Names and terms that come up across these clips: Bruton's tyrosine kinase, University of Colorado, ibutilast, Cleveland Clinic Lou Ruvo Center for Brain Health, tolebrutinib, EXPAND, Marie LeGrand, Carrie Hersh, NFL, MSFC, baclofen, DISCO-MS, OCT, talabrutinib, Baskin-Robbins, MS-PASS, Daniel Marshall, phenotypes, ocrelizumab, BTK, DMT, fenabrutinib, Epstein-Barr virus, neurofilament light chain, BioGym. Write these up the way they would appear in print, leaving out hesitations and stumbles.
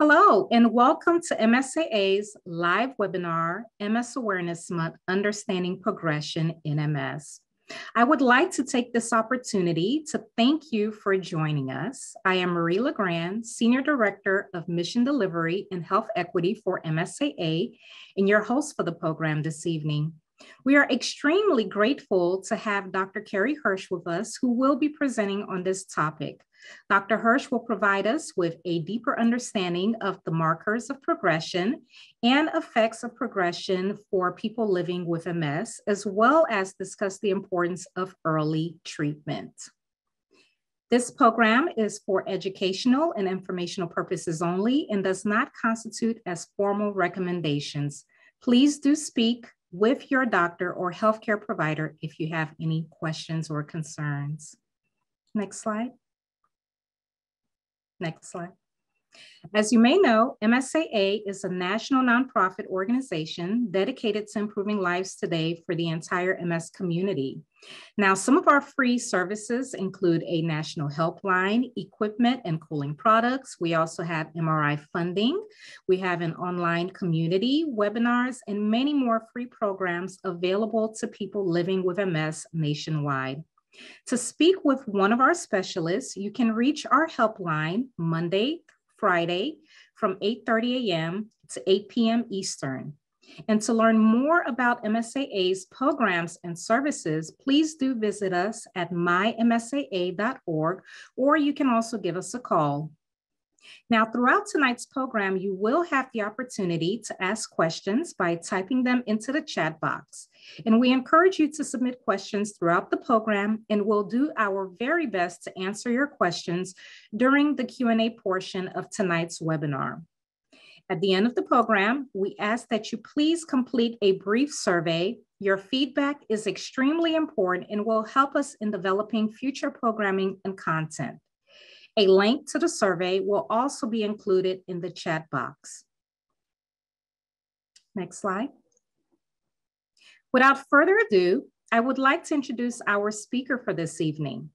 Hello, and welcome to MSAA's live webinar, MS Awareness Month, Understanding Progression in MS. I would like to take this opportunity to thank you for joining us. I am Marie LeGrand, Senior Director of Mission Delivery and Health Equity for MSAA, and your host for the program this evening. We are extremely grateful to have Dr. Carrie Hersh with us, who will be presenting on this topic. Dr. Hersh will provide us with a deeper understanding of the markers of progression and effects of progression for people living with MS, as well as discuss the importance of early treatment. This program is for educational and informational purposes only and does not constitute as formal recommendations. Please do speak with your doctor or healthcare provider if you have any questions or concerns. Next slide. Next slide. As you may know, MSAA is a national nonprofit organization dedicated to improving lives today for the entire MS community. Now, some of our free services include a national helpline, equipment and cooling products. We also have MRI funding. We have an online community, webinars, and many more free programs available to people living with MS nationwide. To speak with one of our specialists, you can reach our helpline Monday, Friday from 8:30 a.m. to 8 p.m. Eastern. And to learn more about MSAA's programs and services, please do visit us at mymsaa.org, or you can also give us a call. Now, throughout tonight's program, you will have the opportunity to ask questions by typing them into the chat box. And we encourage you to submit questions throughout the program, and we'll do our very best to answer your questions during the Q&A portion of tonight's webinar. At the end of the program, we ask that you please complete a brief survey. Your feedback is extremely important and will help us in developing future programming and content. A link to the survey will also be included in the chat box. Next slide. Without further ado, I would like to introduce our speaker for this evening,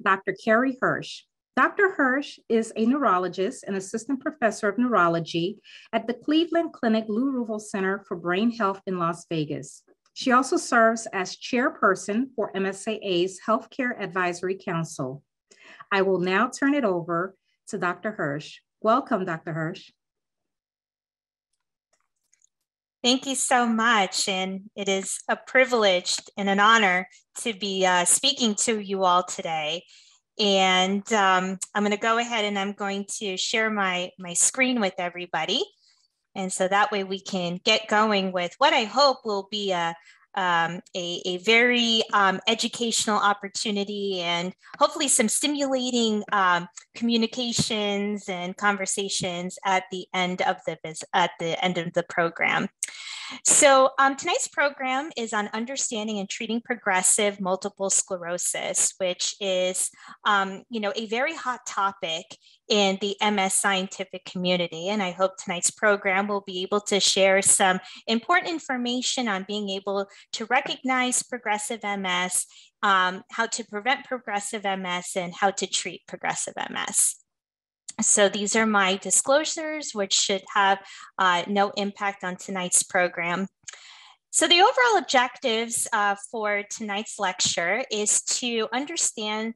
Dr. Carrie Hersh. Dr. Hersh is a neurologist and assistant professor of neurology at the Cleveland Clinic Lou Ruvo Center for Brain Health in Las Vegas. She also serves as chairperson for MSAA's Healthcare Advisory Council. I will now turn it over to Dr. Hersh. Welcome, Dr. Hersh. Thank you so much, and it is a privilege and an honor to be speaking to you all today. And I'm going to go ahead and I'm going to share my screen with everybody. And so that way we can get going with what I hope will be a very educational opportunity and hopefully some stimulating communications and conversations at the end of the program. So tonight's program is on understanding and treating progressive multiple sclerosis, which is a very hot topic in the MS scientific community. And I hope tonight's program will be able to share some important information on being able to recognize progressive MS, how to prevent progressive MS, and how to treat progressive MS. So these are my disclosures, which should have no impact on tonight's program. So the overall objectives for tonight's lecture is to understand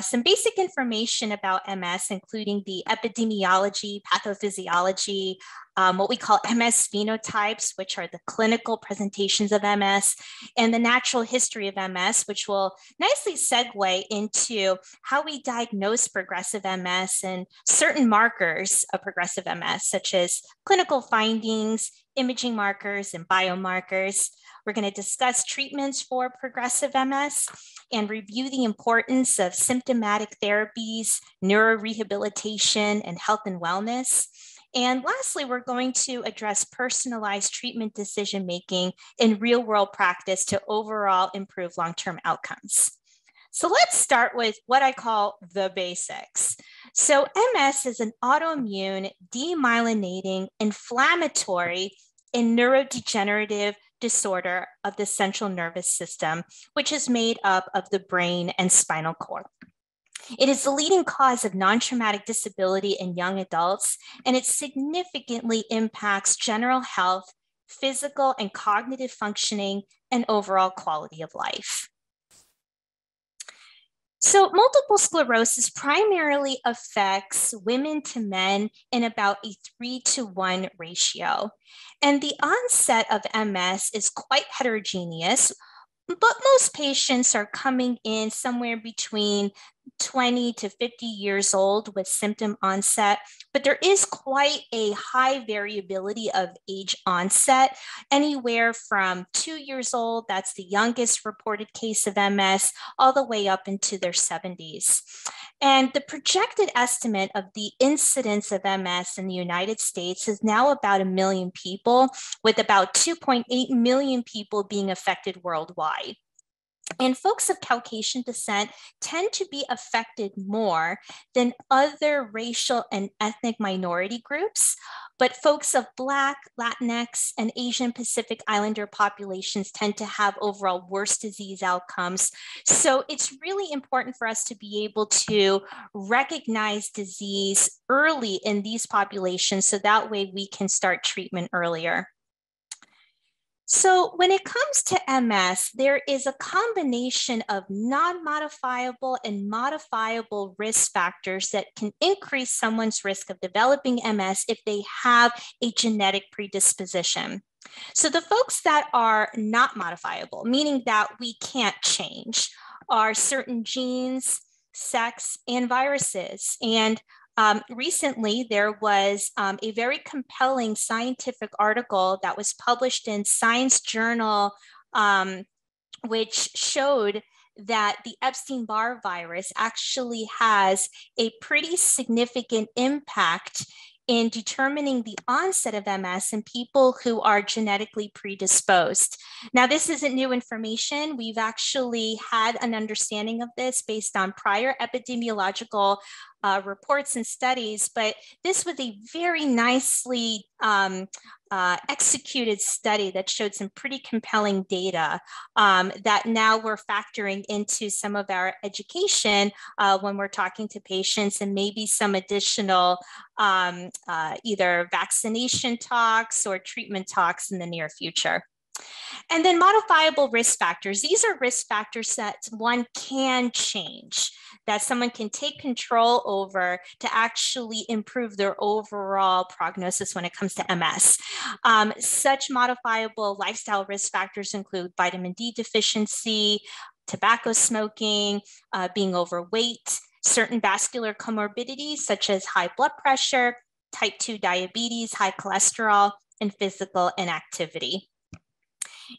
some basic information about MS, including the epidemiology, pathophysiology, what we call MS phenotypes, which are the clinical presentations of MS, and the natural history of MS, which will nicely segue into how we diagnose progressive MS and certain markers of progressive MS, such as clinical findings, imaging markers, and biomarkers. We're going to discuss treatments for progressive MS and review the importance of symptomatic therapies, neurorehabilitation, and health and wellness. And lastly, we're going to address personalized treatment decision-making in real-world practice to overall improve long-term outcomes. So let's start with what I call the basics. So MS is an autoimmune, demyelinating, inflammatory, and neurodegenerative disorder of the central nervous system, which is made up of the brain and spinal cord. It is the leading cause of non-traumatic disability in young adults, and it significantly impacts general health, physical and cognitive functioning, and overall quality of life. So multiple sclerosis primarily affects women to men in about a 3-to-1 ratio. And the onset of MS is quite heterogeneous, but most patients are coming in somewhere between 20 to 50 years old with symptom onset, but there is quite a high variability of age onset, anywhere from 2 years old, that's the youngest reported case of MS, all the way up into their 70s. And the projected estimate of the incidence of MS in the United States is now about 1 million people, with about 2.8 million people being affected worldwide. And folks of Caucasian descent tend to be affected more than other racial and ethnic minority groups, but folks of Black, Latinx, and Asian Pacific Islander populations tend to have overall worse disease outcomes. So it's really important for us to be able to recognize disease early in these populations, so that way we can start treatment earlier. So when it comes to MS, there is a combination of non-modifiable and modifiable risk factors that can increase someone's risk of developing MS if they have a genetic predisposition. So the folks that are not modifiable, meaning that we can't change, are certain genes, sex, and viruses. And recently, there was a very compelling scientific article that was published in Science Journal, which showed that the Epstein-Barr virus actually has a pretty significant impact in determining the onset of MS in people who are genetically predisposed. Now, this isn't new information. We've actually had an understanding of this based on prior epidemiological reports and studies, but this was a very nicely executed study that showed some pretty compelling data that now we're factoring into some of our education when we're talking to patients, and maybe some additional either vaccination talks or treatment talks in the near future. And then modifiable risk factors. These are risk factors that one can change, that someone can take control over to actually improve their overall prognosis when it comes to MS. Such modifiable lifestyle risk factors include vitamin D deficiency, tobacco smoking, being overweight, certain vascular comorbidities such as high blood pressure, type 2 diabetes, high cholesterol, and physical inactivity.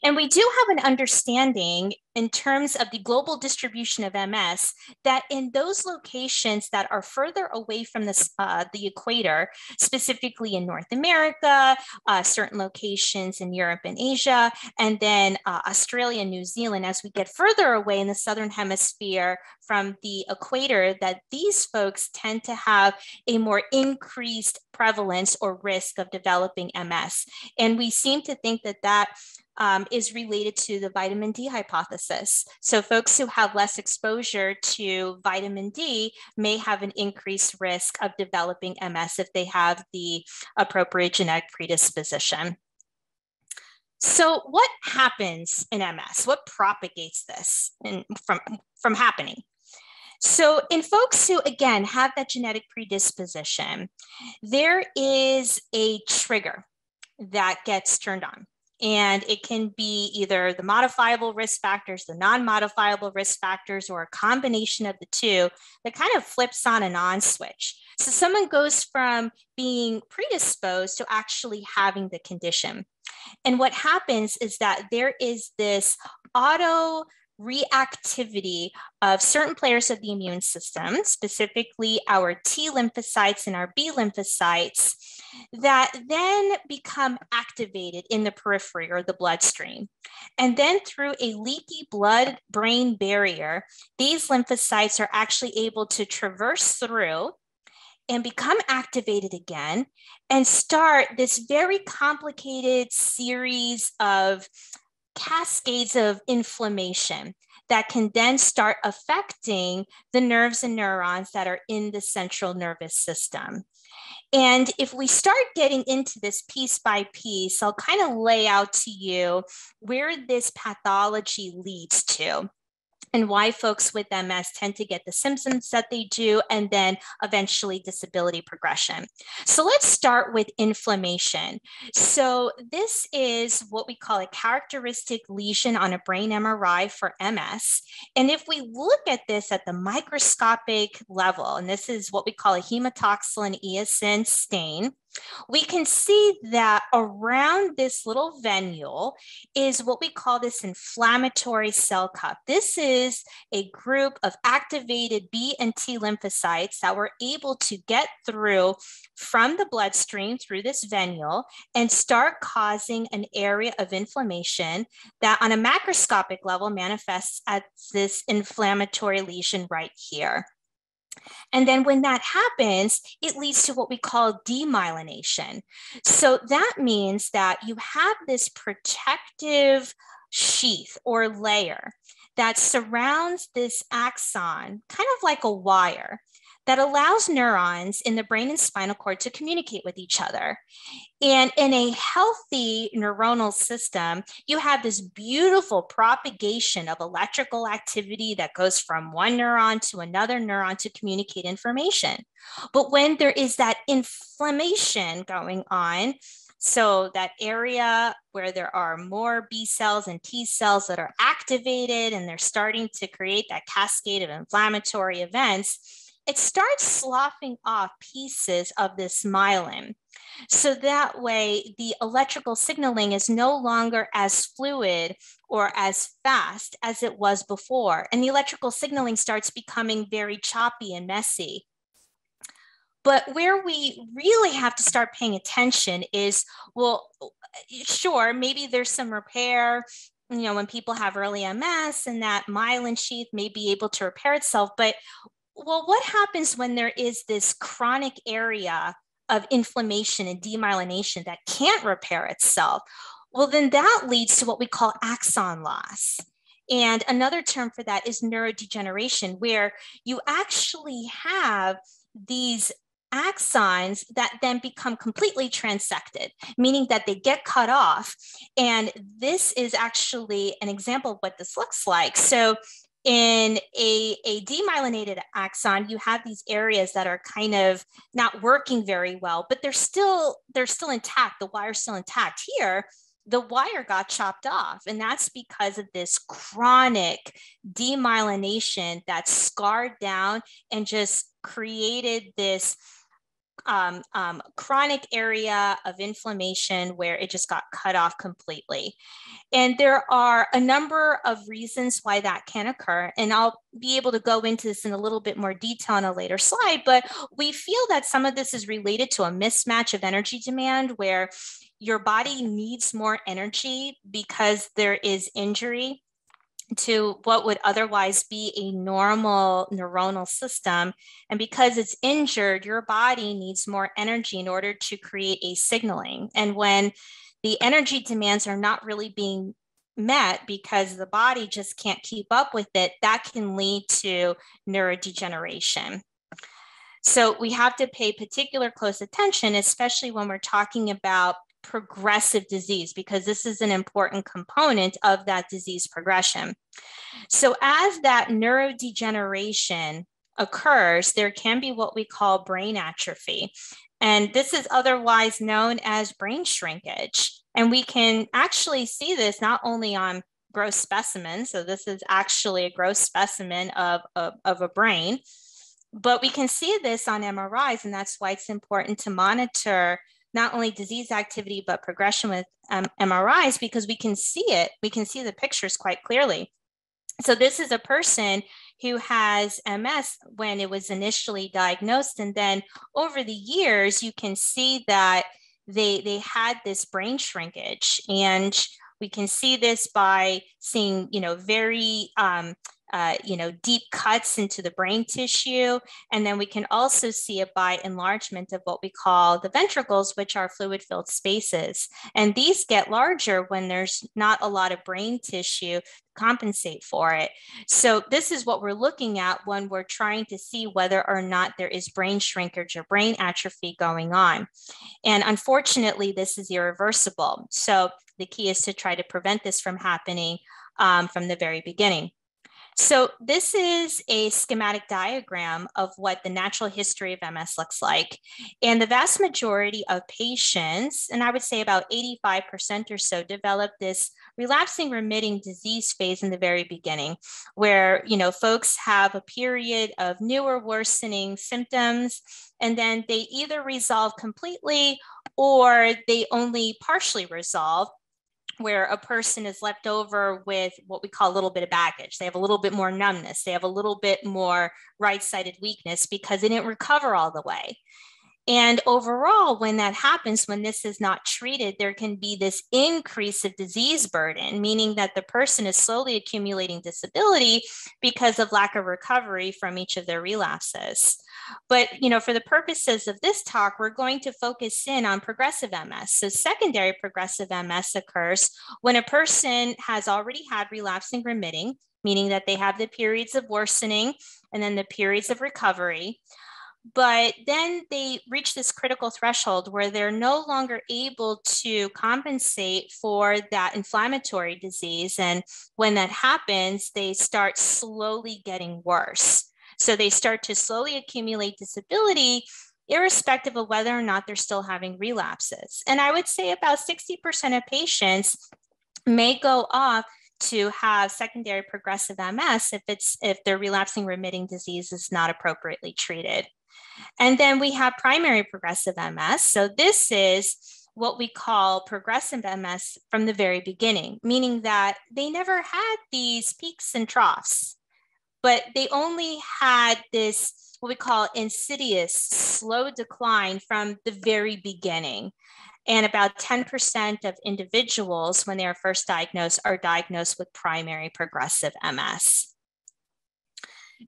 And we do have an understanding in terms of the global distribution of MS that in those locations that are further away from the equator, specifically in North America, certain locations in Europe and Asia, and then Australia and New Zealand, as we get further away in the Southern Hemisphere from the equator, that these folks tend to have a more increased prevalence or risk of developing MS. And we seem to think that is related to the vitamin D hypothesis. So folks who have less exposure to vitamin D may have an increased risk of developing MS if they have the appropriate genetic predisposition. So what happens in MS? What propagates this from happening? So in folks who, again, have that genetic predisposition, there is a trigger that gets turned on. And it can be either the modifiable risk factors, the non-modifiable risk factors, or a combination of the two that kind of flips on an on switch. So someone goes from being predisposed to actually having the condition. And what happens is that there is this auto reactivity of certain players of the immune system, specifically our T lymphocytes and our B lymphocytes, that then become activated in the periphery or the bloodstream. And then through a leaky blood-brain barrier, these lymphocytes are actually able to traverse through and become activated again and start this very complicated series of cascades of inflammation that can then start affecting the nerves and neurons that are in the central nervous system. And if we start getting into this piece by piece, I'll kind of lay out to you where this pathology leads to and why folks with MS tend to get the symptoms that they do, and then eventually disability progression. So let's start with inflammation. So this is what we call a characteristic lesion on a brain MRI for MS. And if we look at this at the microscopic level, and this is what we call a hematoxylin eosin stain, we can see that around this little venule is what we call this inflammatory cell cup. This is a group of activated B and T lymphocytes that were able to get through from the bloodstream through this venule and start causing an area of inflammation that on a macroscopic level manifests as this inflammatory lesion right here. And then when that happens, it leads to what we call demyelination. So that means that you have this protective sheath or layer that surrounds this axon, kind of like a wire, that allows neurons in the brain and spinal cord to communicate with each other. And in a healthy neuronal system, you have this beautiful propagation of electrical activity that goes from one neuron to another neuron to communicate information. But when there is that inflammation going on, so that area where there are more B cells and T cells that are activated and they're starting to create that cascade of inflammatory events, it starts sloughing off pieces of this myelin. So that way, the electrical signaling is no longer as fluid or as fast as it was before. And the electrical signaling starts becoming very choppy and messy. But where we really have to start paying attention is, well, sure, maybe there's some repair, you know, when people have early MS and that myelin sheath may be able to repair itself, but well, what happens when there is this chronic area of inflammation and demyelination that can't repair itself? Well, then that leads to what we call axon loss. And another term for that is neurodegeneration, where you actually have these axons that then become completely transected, meaning that they get cut off. And this is actually an example of what this looks like. So in a demyelinated axon, you have these areas that are kind of not working very well, but they're still intact. The wire's still intact. Here, the wire got chopped off, and that's because of this chronic demyelination that scarred down and just created this chronic area of inflammation where it just got cut off completely. And there are a number of reasons why that can occur. And I'll be able to go into this in a little bit more detail on a later slide, but we feel that some of this is related to a mismatch of energy demand where your body needs more energy because there is injury to what would otherwise be a normal neuronal system. And because it's injured, your body needs more energy in order to create a signaling. And when the energy demands are not really being met because the body just can't keep up with it, that can lead to neurodegeneration. So we have to pay particular close attention, especially when we're talking about progressive disease, because this is an important component of that disease progression. So as that neurodegeneration occurs, there can be what we call brain atrophy. And this is otherwise known as brain shrinkage. And we can actually see this not only on gross specimens, so this is actually a gross specimen of a brain, but we can see this on MRIs, and that's why it's important to monitor not only disease activity, but progression with MRIs, because we can see it, we can see the pictures quite clearly. So this is a person who has MS when it was initially diagnosed. And then over the years, you can see that they had this brain shrinkage. And we can see this by seeing, you know, very deep cuts into the brain tissue. And then we can also see it by enlargement of what we call the ventricles, which are fluid-filled spaces. And these get larger when there's not a lot of brain tissue to compensate for it. So this is what we're looking at when we're trying to see whether or not there is brain shrinkage or brain atrophy going on. And unfortunately, this is irreversible. So the key is to try to prevent this from happening from the very beginning. So this is a schematic diagram of what the natural history of MS looks like. And the vast majority of patients, and I would say about 85% or so, develop this relapsing remitting disease phase in the very beginning, where, folks have a period of new or worsening symptoms, and then they either resolve completely or they only partially resolve, where a person is left over with what we call a little bit of baggage. They have a little bit more numbness. They have a little bit more right-sided weakness because they didn't recover all the way. And overall, when that happens, when this is not treated, there can be this increase of disease burden, meaning that the person is slowly accumulating disability because of lack of recovery from each of their relapses. But, for the purposes of this talk, we're going to focus in on progressive MS. So secondary progressive MS occurs when a person has already had relapsing remitting, meaning that they have the periods of worsening and then the periods of recovery. But then they reach this critical threshold where they're no longer able to compensate for that inflammatory disease. And when that happens, they start slowly getting worse. So they start to slowly accumulate disability, irrespective of whether or not they're still having relapses. And I would say about 60% of patients may go off to have secondary progressive MS if their relapsing remitting disease is not appropriately treated. And then we have primary progressive MS. So this is what we call progressive MS from the very beginning, meaning that they never had these peaks and troughs, but they only had this, what we call insidious, slow decline from the very beginning. And about 10% of individuals, when they are first diagnosed, are diagnosed with primary progressive MS.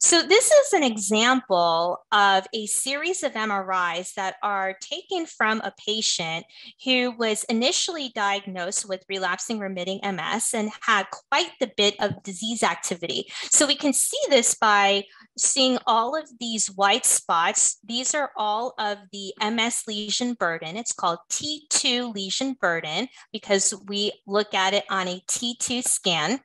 So this is an example of a series of MRIs that are taken from a patient who was initially diagnosed with relapsing remitting MS and had quite the bit of disease activity. So we can see this by seeing all of these white spots. These are all of the MS lesion burden. It's called T2 lesion burden because we look at it on a T2 scan.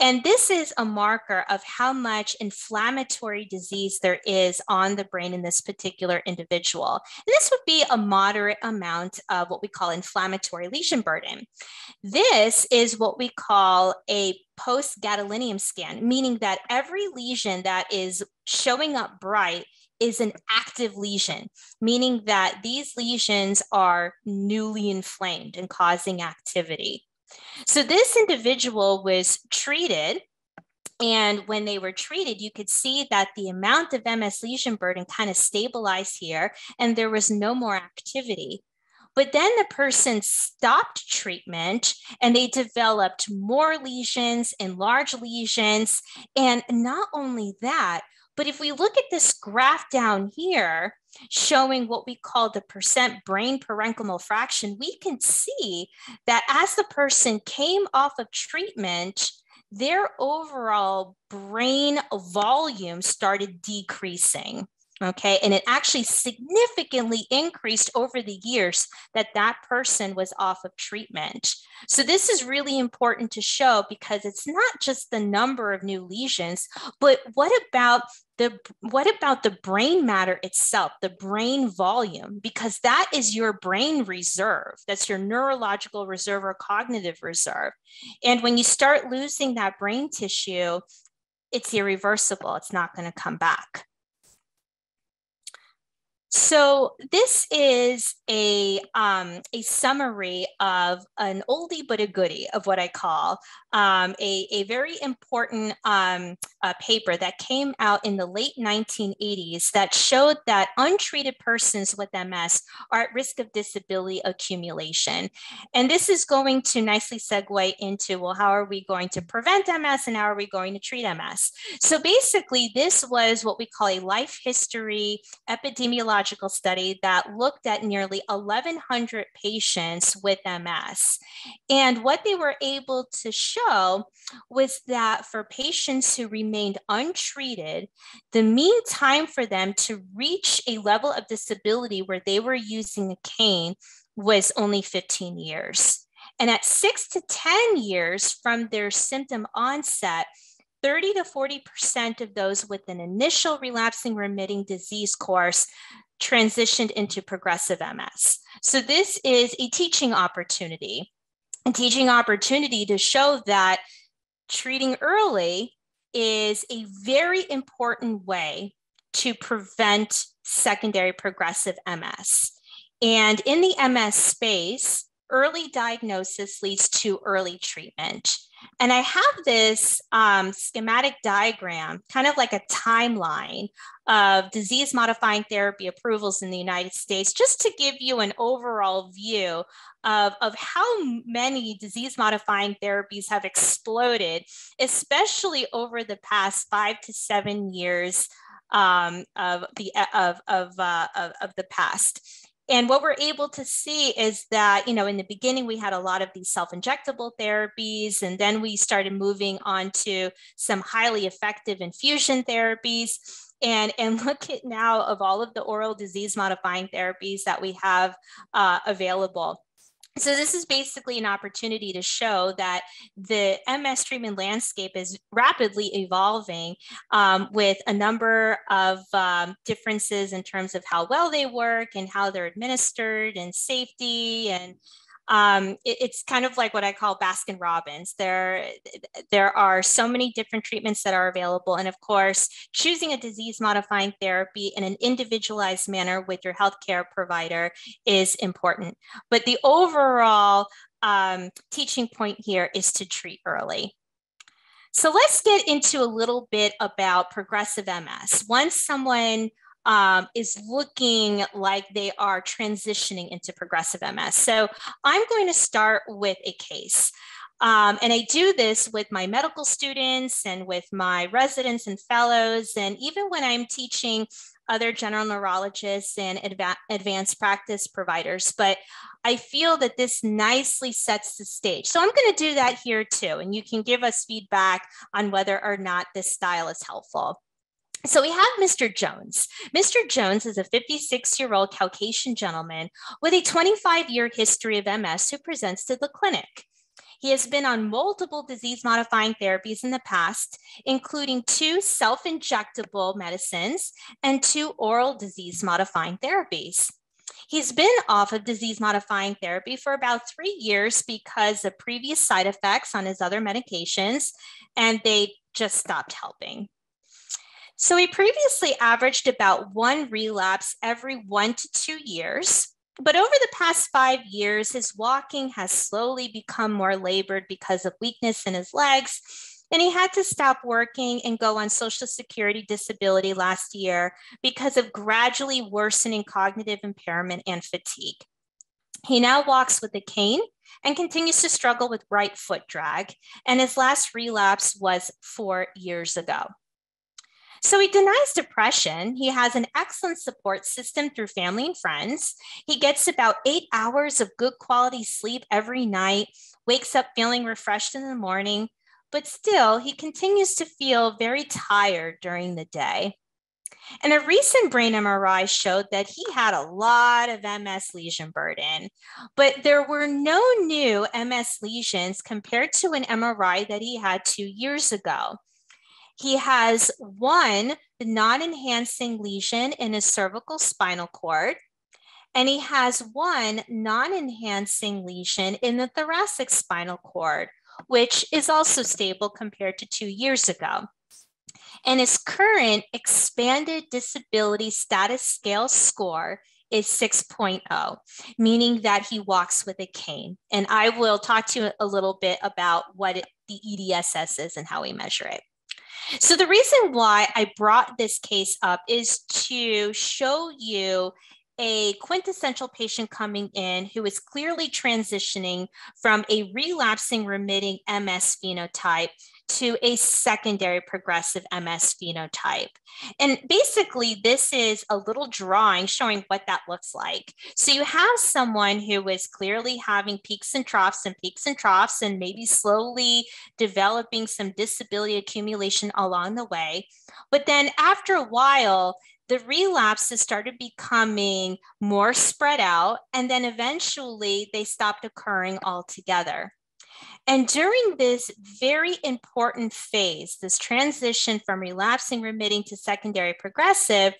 And this is a marker of how much inflammatory disease there is on the brain in this particular individual. And this would be a moderate amount of what we call inflammatory lesion burden. This is what we call a post-gadolinium scan, meaning that every lesion that is showing up bright is an active lesion, meaning that these lesions are newly inflamed and causing activity. So this individual was treated, and when they were treated, you could see that the amount of MS lesion burden kind of stabilized here, and there was no more activity. But then the person stopped treatment, and they developed more lesions and large lesions. And not only that, but if we look at this graph down here, showing what we call the percent brain parenchymal fraction, we can see that as the person came off of treatment, their overall brain volume started decreasing, okay? And it actually significantly increased over the years that that person was off of treatment. So this is really important to show because it's not just the number of new lesions, but what about the brain matter itself, the brain volume, because that is your brain reserve. That's your neurological reserve or cognitive reserve. And when you start losing that brain tissue, it's irreversible. It's not going to come back. So this is a summary of an oldie but a goodie of what I call a very important paper that came out in the late 1980s that showed that untreated persons with MS are at risk of disability accumulation. And this is going to nicely segue into, well, how are we going to prevent MS and how are we going to treat MS? So basically, this was what we call a life history epidemiological study that looked at nearly 1,100 patients with MS. And what they were able to show was that for patients who remained untreated, the mean time for them to reach a level of disability where they were using a cane was only 15 years. And at 6 to 10 years from their symptom onset, 30 to 40% of those with an initial relapsing remitting disease course transitioned into progressive MS. So this is a teaching opportunity to show that treating early is a very important way to prevent secondary progressive MS. And in the MS space, early diagnosis leads to early treatment. And I have this schematic diagram, kind of like a timeline of disease-modifying therapy approvals in the United States, just to give you an overall view of how many disease-modifying therapies have exploded, especially over the past 5 to 7 years of the past. And what we're able to see is that, you know, in the beginning, we had a lot of these self-injectable therapies, and then we started moving on to some highly effective infusion therapies. And look at now of all of the oral disease-modifying therapies that we have available. So this is basically an opportunity to show that the MS treatment landscape is rapidly evolving with a number of differences in terms of how well they work and how they're administered and safety. And it's kind of like what I call Baskin-Robbins. There are so many different treatments that are available. And of course, choosing a disease-modifying therapy in an individualized manner with your healthcare provider is important. But the overall teaching point here is to treat early. So let's get into a little bit about progressive MS. Once someone is looking like they are transitioning into progressive MS. So I'm going to start with a case. And I do this with my medical students and with my residents and fellows. And even when I'm teaching other general neurologists and advanced practice providers, but I feel that this nicely sets the stage. So I'm going to do that here too. And you can give us feedback on whether or not this style is helpful. So we have Mr. Jones. Mr. Jones is a 56-year-old Caucasian gentleman with a 25-year history of MS who presents to the clinic. He has been on multiple disease-modifying therapies in the past, including 2 self-injectable medicines and 2 oral disease-modifying therapies. He's been off of disease-modifying therapy for about 3 years because of previous side effects on his other medications, and they just stopped helping. So he previously averaged about 1 relapse every 1 to 2 years, but over the past 5 years, his walking has slowly become more labored because of weakness in his legs, and he had to stop working and go on Social Security disability last year because of gradually worsening cognitive impairment and fatigue. He now walks with a cane and continues to struggle with right foot drag, and his last relapse was 4 years ago. So he denies depression. He has an excellent support system through family and friends. He gets about 8 hours of good quality sleep every night, wakes up feeling refreshed in the morning, but still he continues to feel very tired during the day. And a recent brain MRI showed that he had a lot of MS lesion burden, but there were no new MS lesions compared to an MRI that he had 2 years ago. He has 1 non-enhancing lesion in his cervical spinal cord, and he has 1 non-enhancing lesion in the thoracic spinal cord, which is also stable compared to 2 years ago. and his current expanded disability status scale score is 6.0, meaning that he walks with a cane. And I will talk to you a little bit about what the EDSS is and how we measure it. So the reason why I brought this case up is to show you a quintessential patient coming in who is clearly transitioning from a relapsing remitting MS phenotype to a secondary progressive MS phenotype. And basically, this is a little drawing showing what that looks like. So you have someone who is clearly having peaks and troughs and peaks and troughs and maybe slowly developing some disability accumulation along the way. But then after a while, the relapses started becoming more spread out, and then eventually they stopped occurring altogether. And during this very important phase, this transition from relapsing remitting to secondary progressive,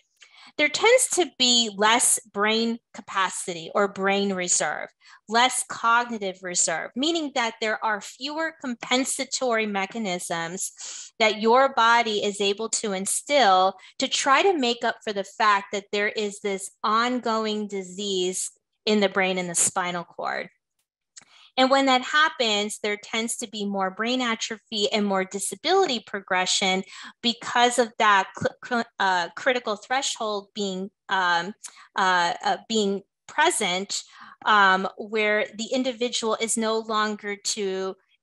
there tends to be less brain capacity or brain reserve, less cognitive reserve, meaning that there are fewer compensatory mechanisms that your body is able to instill to try to make up for the fact that there is this ongoing disease in the brain and the spinal cord. And when that happens, there tends to be more brain atrophy and more disability progression because of that critical threshold being present, where the individual is no longer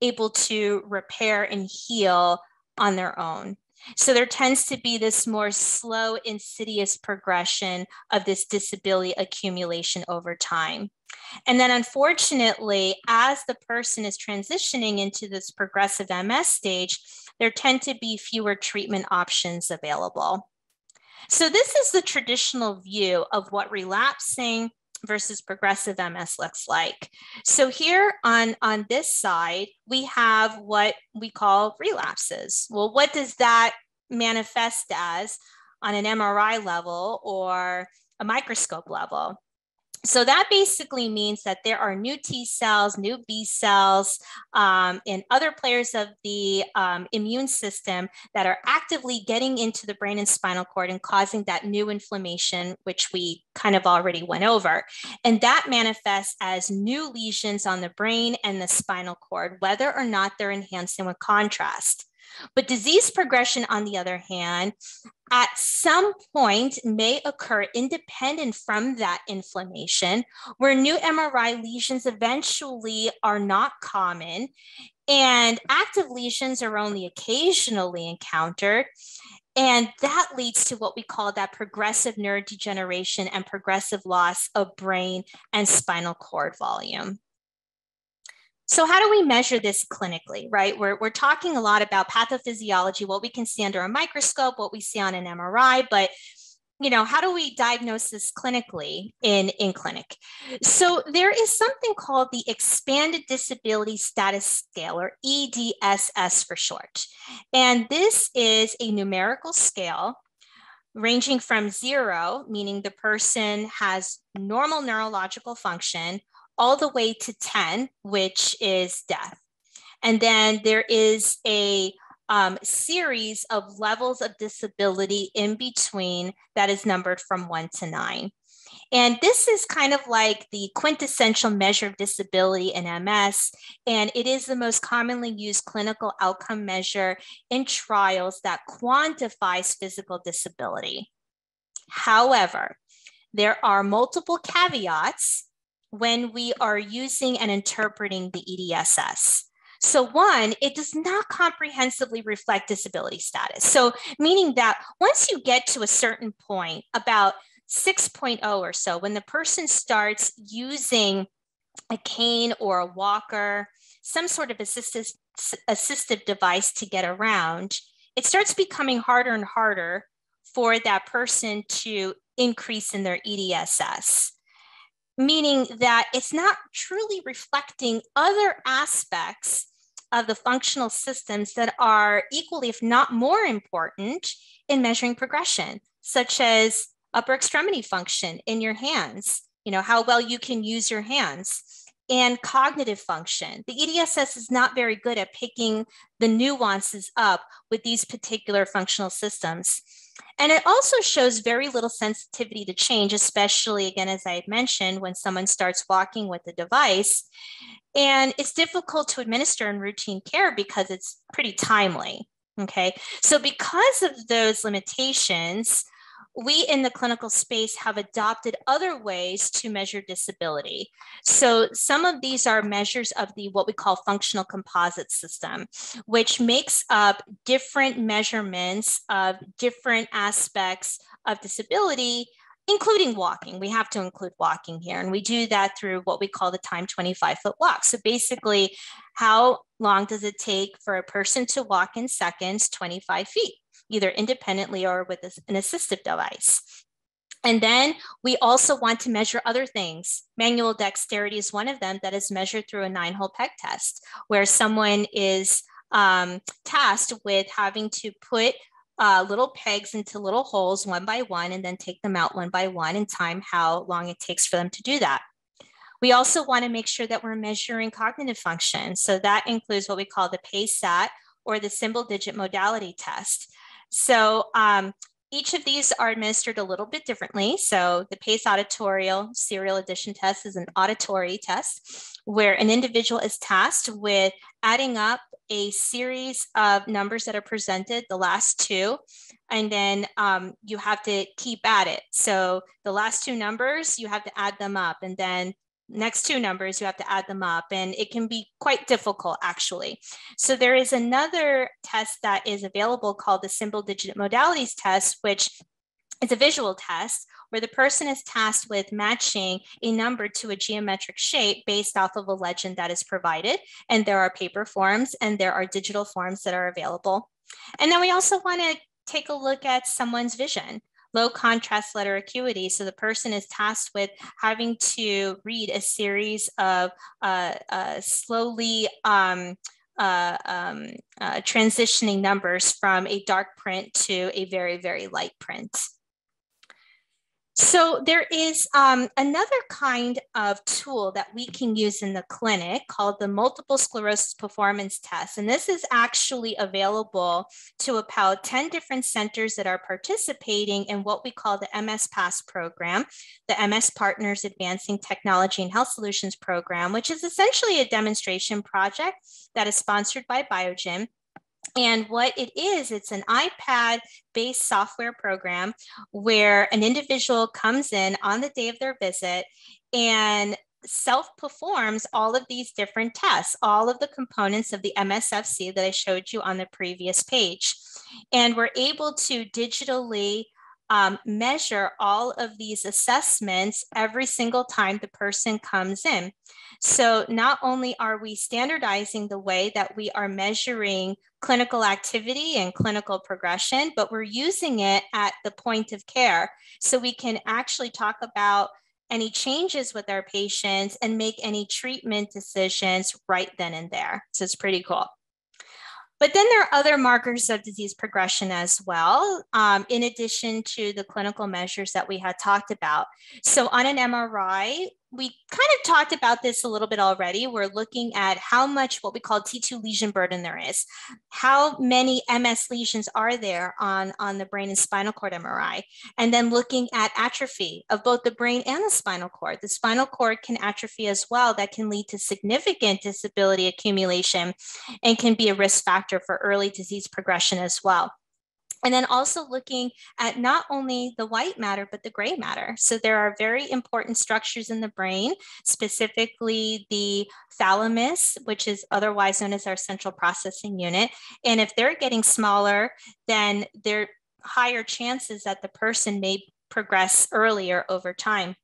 able to repair and heal on their own. So there tends to be this more slow, insidious progression of this disability accumulation over time. And then unfortunately, as the person is transitioning into this progressive MS stage, there tend to be fewer treatment options available. So this is the traditional view of what relapsing versus progressive MS looks like. So here on this side, we have what we call relapses. Well, what does that manifest as on an MRI level or a microscope level? So that basically means that there are new T cells, new B cells, and other players of the immune system that are actively getting into the brain and spinal cord and causing that new inflammation, which we kind of already went over. And that manifests as new lesions on the brain and the spinal cord, whether or not they're enhancing with contrast. But disease progression, on the other hand, at some point may occur independent from that inflammation, where new MRI lesions eventually are not common and active lesions are only occasionally encountered. And that leads to what we call that progressive neurodegeneration and progressive loss of brain and spinal cord volume. So how do we measure this clinically, right? We're talking a lot about pathophysiology, what we can see under a microscope, what we see on an MRI, but you know, how do we diagnose this clinically in clinic? So there is something called the Expanded Disability Status Scale, or EDSS for short. And this is a numerical scale ranging from 0, meaning the person has normal neurological function, all the way to 10, which is death. And then there is a series of levels of disability in between that is numbered from 1 to 9. And this is kind of like the quintessential measure of disability in MS, and it is the most commonly used clinical outcome measure in trials that quantifies physical disability. However, there are multiple caveats when we are using and interpreting the EDSS. So one, it does not comprehensively reflect disability status. So meaning that once you get to a certain point, about 6.0 or so, when the person starts using a cane or a walker, some sort of assistive device to get around, it starts becoming harder and harder for that person to increase in their EDSS. Meaning that it's not truly reflecting other aspects of the functional systems that are equally, if not more important, in measuring progression, such as upper extremity function in your hands, you know, how well you can use your hands, and cognitive function. The EDSS is not very good at picking the nuances up with these particular functional systems. And it also shows very little sensitivity to change, especially, again, as I had mentioned, when someone starts walking with the device. And it's difficult to administer in routine care because it's pretty timely, okay? So because of those limitations, we in the clinical space have adopted other ways to measure disability. So some of these are measures of the what we call functional composite system, which makes up different measurements of different aspects of disability, including walking. We have to include walking here, and we do that through what we call the timed 25-foot walk. So basically, how long does it take for a person to walk in seconds 25 feet? Either independently or with an assistive device. And then we also want to measure other things. Manual dexterity is one of them that is measured through a 9-hole peg test, where someone is tasked with having to put little pegs into little holes one by one and then take them out one by one and time how long it takes for them to do that. We also want to make sure that we're measuring cognitive function. So that includes what we call the PASAT or the symbol digit modality test. So each of these are administered a little bit differently. So the PACE Auditorial Serial Addition Test is an auditory test where an individual is tasked with adding up a series of numbers that are presented, the last two, and then you have to keep at it. So the last two numbers, you have to add them up, and then next two numbers, you have to add them up, and it can be quite difficult, actually. So there is another test that is available called the Symbol Digit Modalities Test, which is a visual test where the person is tasked with matching a number to a geometric shape based off of a legend that is provided. And there are paper forms and there are digital forms that are available. And then we also want to take a look at someone's vision. Low contrast letter acuity. So the person is tasked with having to read a series of slowly transitioning numbers from a dark print to a very, very light print. So there is another kind of tool that we can use in the clinic called the Multiple Sclerosis Performance Test. And this is actually available to about 10 different centers that are participating in what we call the MS-PASS program, the MS Partners Advancing Technology and Health Solutions program, which is essentially a demonstration project that is sponsored by BioGym. And what it is, it's an iPad-based software program where an individual comes in on the day of their visit and self-performs all of these different tests, all of the components of the MSFC that I showed you on the previous page. And we're able to digitally measure all of these assessments every single time the person comes in. So not only are we standardizing the way that we are measuring clinical activity and clinical progression, but we're using it at the point of care. So we can actually talk about any changes with our patients and make any treatment decisions right then and there. So it's pretty cool. But then there are other markers of disease progression as well, in addition to the clinical measures that we had talked about. So on an MRI, we kind of talked about this a little bit already. We're looking at how much what we call T2 lesion burden there is. How many MS lesions are there on the brain and spinal cord MRI? And then looking at atrophy of both the brain and the spinal cord. The spinal cord can atrophy as well. That can lead to significant disability accumulation and can be a risk factor for early disease progression as well. And then also looking at not only the white matter, but the gray matter. So there are very important structures in the brain, specifically the thalamus, which is otherwise known as our central processing unit. And if they're getting smaller, then there are higher chances that the person may progress earlier over time.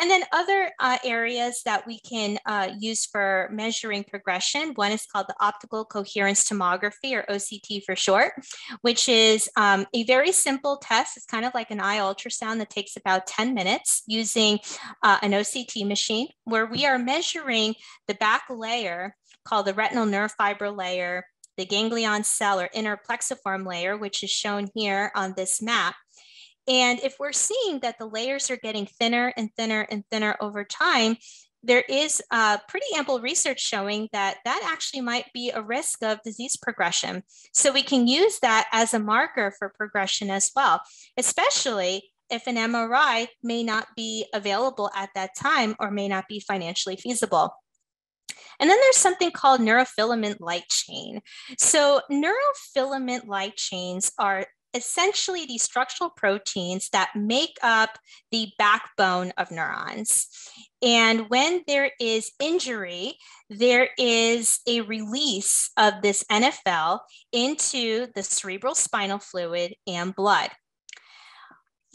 And then other areas that we can use for measuring progression, one is called the optical coherence tomography, or OCT for short, which is a very simple test. It's kind of like an eye ultrasound that takes about 10 minutes using an OCT machine, where we are measuring the back layer called the retinal nerve fiber layer, the ganglion cell or inner plexiform layer, which is shown here on this map. And if we're seeing that the layers are getting thinner and thinner and thinner over time, there is pretty ample research showing that that actually might be a risk of disease progression. So we can use that as a marker for progression as well, especially if an MRI may not be available at that time or may not be financially feasible. And then there's something called neurofilament light chain. So neurofilament light chains are essentially the structural proteins that make up the backbone of neurons. And when there is injury, there is a release of this NFL into the cerebral spinal fluid and blood.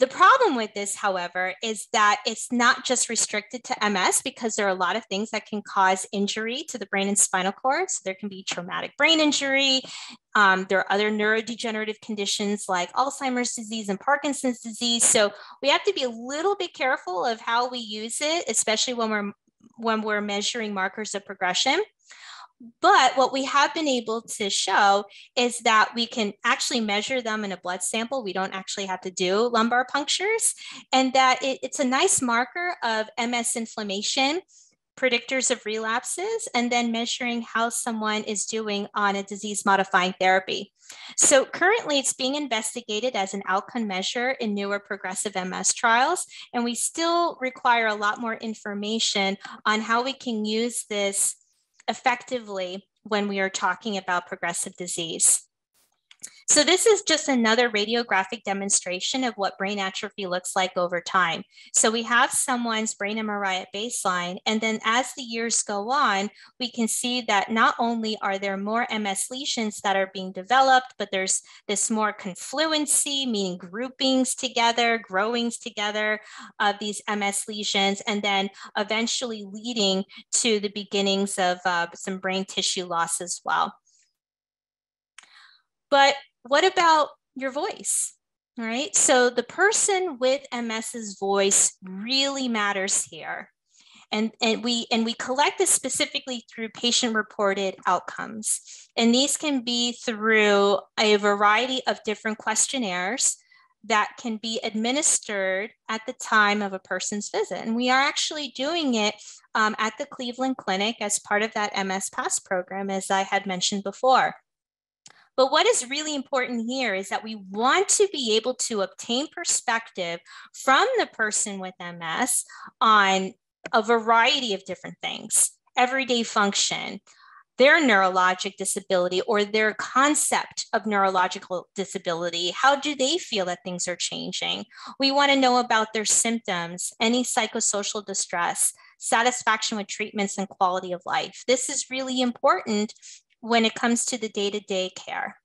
The problem with this, however, is that it's not just restricted to MS, because there are a lot of things that can cause injury to the brain and spinal cord. So there can be traumatic brain injury. There are other neurodegenerative conditions like Alzheimer's disease and Parkinson's disease. So we have to be a little bit careful of how we use it, especially when we're measuring markers of progression. But what we have been able to show is that we can actually measure them in a blood sample. We don't actually have to do lumbar punctures, and that it's a nice marker of MS inflammation, predictors of relapses, and then measuring how someone is doing on a disease-modifying therapy. So currently it's being investigated as an outcome measure in newer progressive MS trials, and we still require a lot more information on how we can use this effectively when we are talking about progressive disease. So this is just another radiographic demonstration of what brain atrophy looks like over time. So we have someone's brain MRI at baseline, and then as the years go on, we can see that not only are there more MS lesions that are being developed, but there's this more confluency, meaning groupings together, growings together of these MS lesions, and then eventually leading to the beginnings of some brain tissue loss as well. But what about your voice, all right? So the person with MS's voice really matters here. And we collect this specifically through patient-reported outcomes. And these can be through a variety of different questionnaires that can be administered at the time of a person's visit. And we are actually doing it at the Cleveland Clinic as part of that MS-PASS program, as I had mentioned before. But what is really important here is that we want to be able to obtain perspective from the person with MS on a variety of different things: everyday function, their neurologic disability, or their concept of neurological disability. How do they feel that things are changing? We want to know about their symptoms, any psychosocial distress, satisfaction with treatments, and quality of life. This is really important when it comes to the day-to-day care.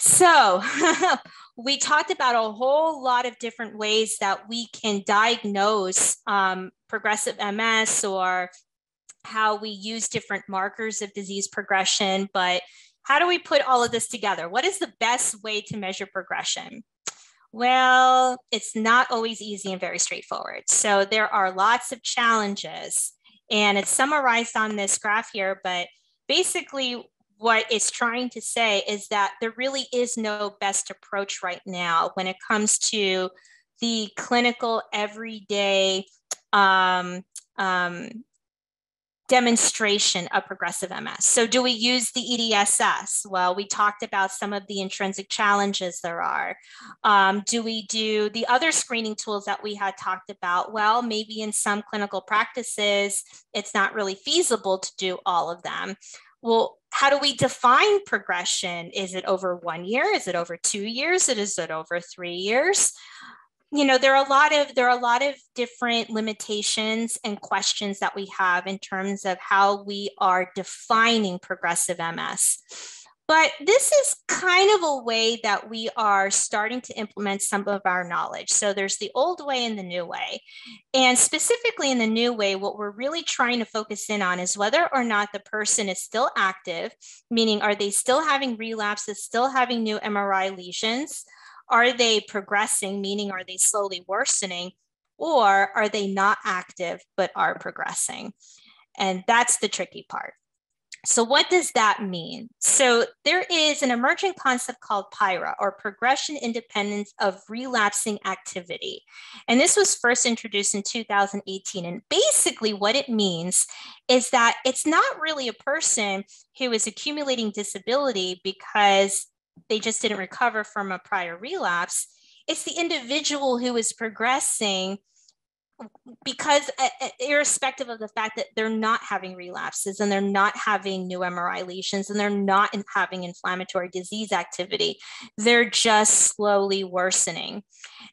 So we talked about a whole lot of different ways that we can diagnose progressive MS, or how we use different markers of disease progression, but how do we put all of this together? What is the best way to measure progression? Well, it's not always easy and very straightforward. So there are lots of challenges, and it's summarized on this graph here, but basically, what it's trying to say is that there really is no best approach right now when it comes to the clinical everyday demonstration of progressive MS. So do we use the EDSS? Well, we talked about some of the intrinsic challenges there are. Do we do the other screening tools that we had talked about? Well, maybe in some clinical practices, it's not really feasible to do all of them. Well, how do we define progression? Is it over 1 year? Is it over 2 years? Is it over 3 years? You know, there are a lot of different limitations and questions that we have in terms of how we are defining progressive MS. But this is kind of a way that we are starting to implement some of our knowledge. So there's the old way and the new way. And specifically in the new way, what we're really trying to focus in on is whether or not the person is still active, meaning are they still having relapses, still having new MRI lesions? Are they progressing, meaning are they slowly worsening, or are they not active but are progressing? And that's the tricky part. So what does that mean? So there is an emerging concept called PIRA, or progression independence of relapsing activity. And this was first introduced in 2018. And basically what it means is that it's not really a person who is accumulating disability because they just didn't recover from a prior relapse. It's the individual who is progressing because irrespective of the fact that they're not having relapses and they're not having new MRI lesions and they're not having inflammatory disease activity, they're just slowly worsening.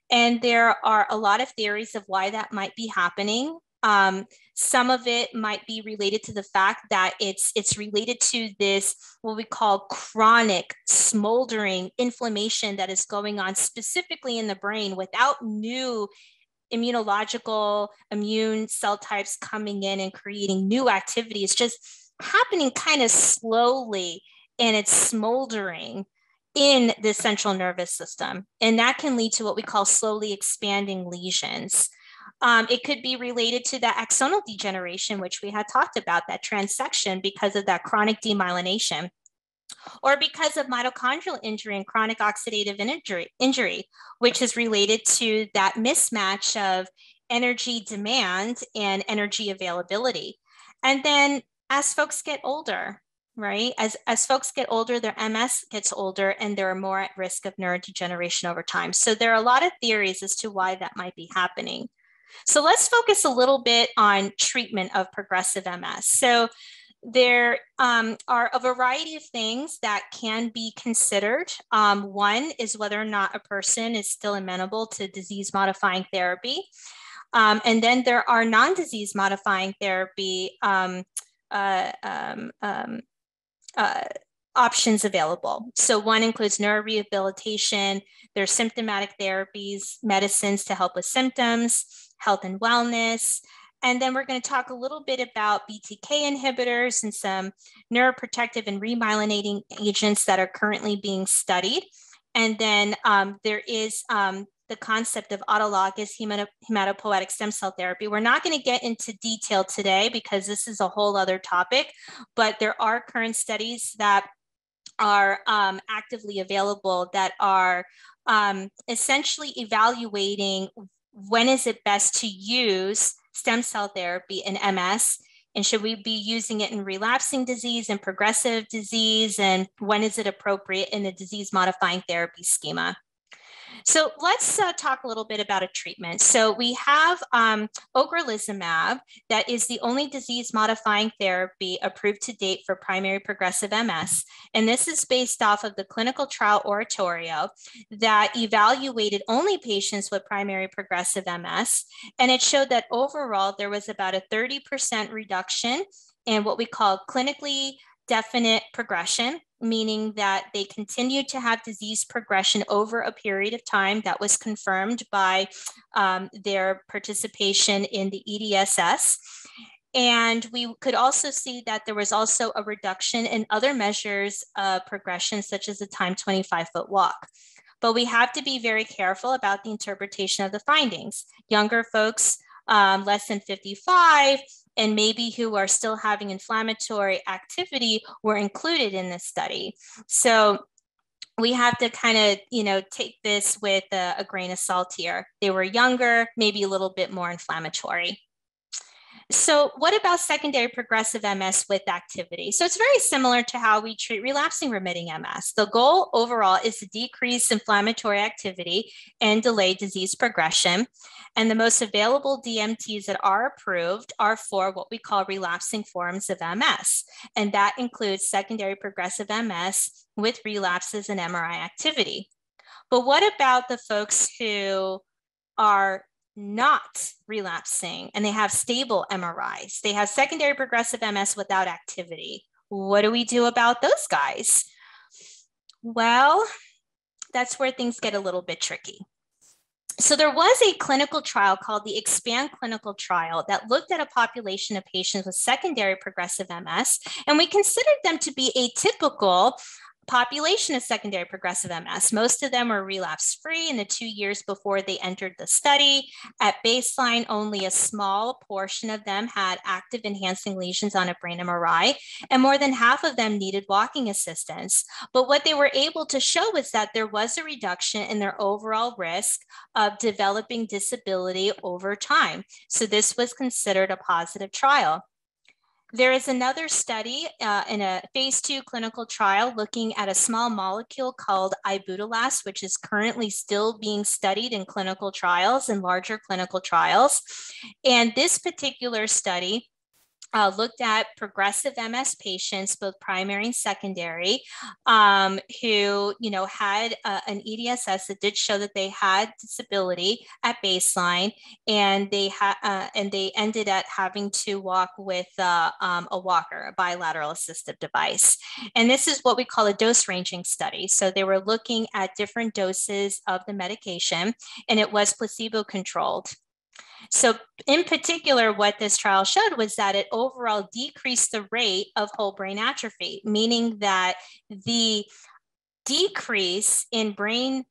And there are a lot of theories of why that might be happening. Some of it might be related to the fact that it's related to this, what we call chronic smoldering inflammation that is going on specifically in the brain without new immunological immune cell types coming in and creating new activity. It's just happening kind of slowly and it's smoldering in the central nervous system. And that can lead to what we call slowly expanding lesions. It could be related to that axonal degeneration, which we had talked about, that transection because of that chronic demyelination, or because of mitochondrial injury and chronic oxidative injury, which is related to that mismatch of energy demand and energy availability. And then as folks get older, right? As folks get older, their MS gets older and they're more at risk of neurodegeneration over time. So there are a lot of theories as to why that might be happening. So let's focus a little bit on treatment of progressive MS. So there are a variety of things that can be considered. One is whether or not a person is still amenable to disease-modifying therapy. And then there are non-disease-modifying therapy options available. So one includes neurorehabilitation, there's symptomatic therapies, medicines to help with symptoms, health and wellness. And then we're going to talk a little bit about BTK inhibitors and some neuroprotective and remyelinating agents that are currently being studied. And then there is the concept of autologous hematopoietic stem cell therapy. We're not going to get into detail today because this is a whole other topic, but there are current studies that are actively available that are essentially evaluating when is it best to use stem cell therapy in MS, and should we be using it in relapsing disease and progressive disease, and when is it appropriate in a disease-modifying therapy schema. So let's talk a little bit about a treatment. So we have ocrelizumab, that is the only disease-modifying therapy approved to date for primary progressive MS. And this is based off of the clinical trial Oratorio that evaluated only patients with primary progressive MS. And it showed that overall, there was about a 30% reduction in what we call clinically definite progression, meaning that they continued to have disease progression over a period of time that was confirmed by their participation in the EDSS. And we could also see that there was also a reduction in other measures of progression, such as the timed 25-foot walk. But we have to be very careful about the interpretation of the findings. Younger folks, less than 55, and maybe who are still having inflammatory activity were included in this study. So we have to kind of, you know, take this with a grain of salt here. They were younger, maybe a little bit more inflammatory. So what about secondary progressive MS with activity? So it's very similar to how we treat relapsing remitting MS. The goal overall is to decrease inflammatory activity and delay disease progression. And the most available DMTs that are approved are for what we call relapsing forms of MS. And that includes secondary progressive MS with relapses and MRI activity. But what about the folks who are not relapsing and they have stable MRIs? They have secondary progressive MS without activity. What do we do about those guys? Well, that's where things get a little bit tricky. So there was a clinical trial called the EXPAND clinical trial that looked at a population of patients with secondary progressive MS, and we considered them to be atypical population of secondary progressive MS. Most of them were relapse-free in the 2 years before they entered the study. At baseline, only a small portion of them had active enhancing lesions on a brain MRI, and more than half of them needed walking assistance. But what they were able to show was that there was a reduction in their overall risk of developing disability over time. So this was considered a positive trial. There is another study in a phase 2 clinical trial looking at a small molecule called ibutilast, which is currently still being studied in clinical trials and larger clinical trials. And this particular study looked at progressive MS patients, both primary and secondary, who had an EDSS that did show that they had disability at baseline, and they ended up having to walk with a walker, a bilateral assistive device. And this is what we call a dose ranging study. So they were looking at different doses of the medication, and it was placebo controlled. So in particular, what this trial showed was that it overall decreased the rate of whole brain atrophy, meaning that the decrease in brain